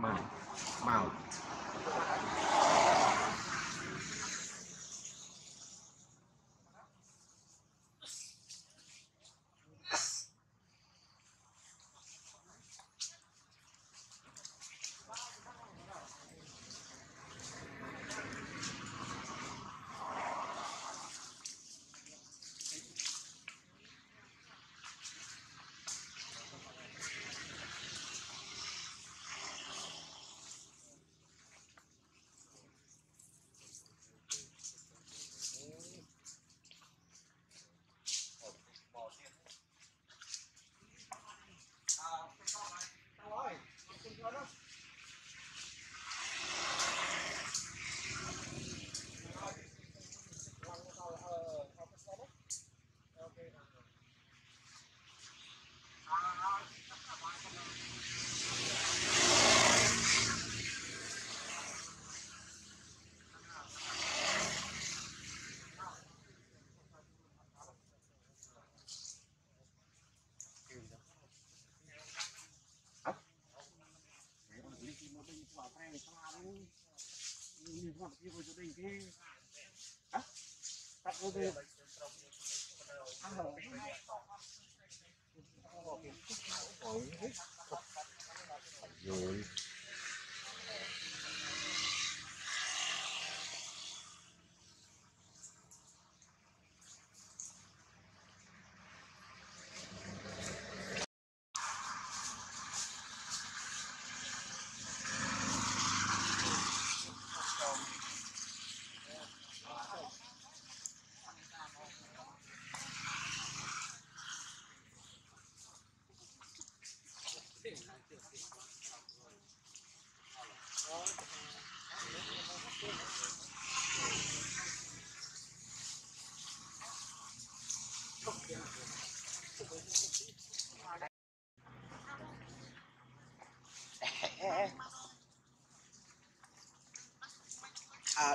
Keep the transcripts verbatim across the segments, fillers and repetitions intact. my mouth. Rồi. À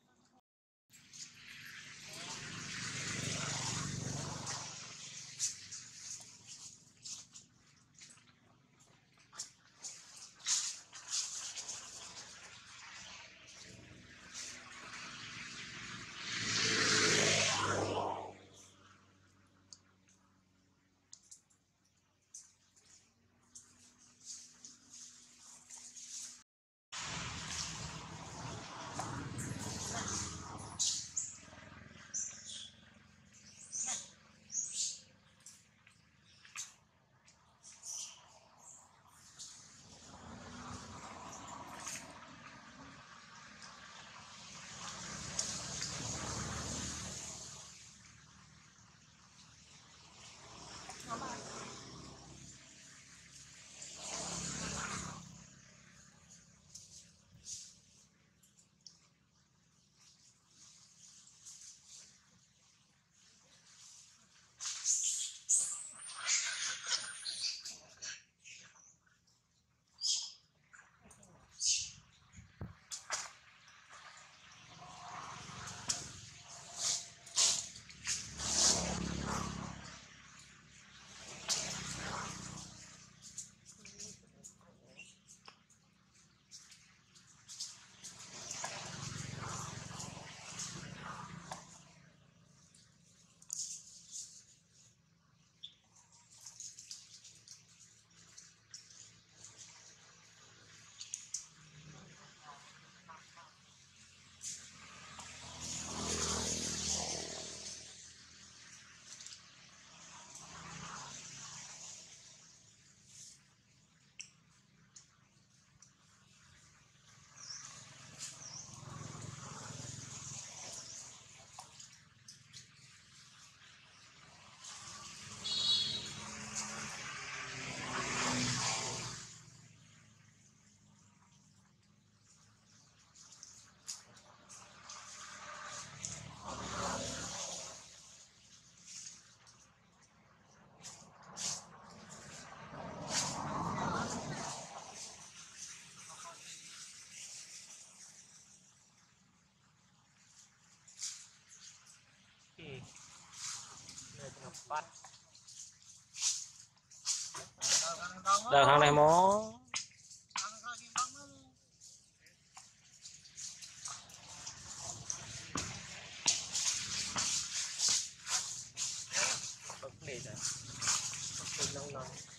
But Đợt thằng này mó Hãy subscribe cho kênh Ghiền Mì Gõ để không bỏ lỡ những video hấp dẫn.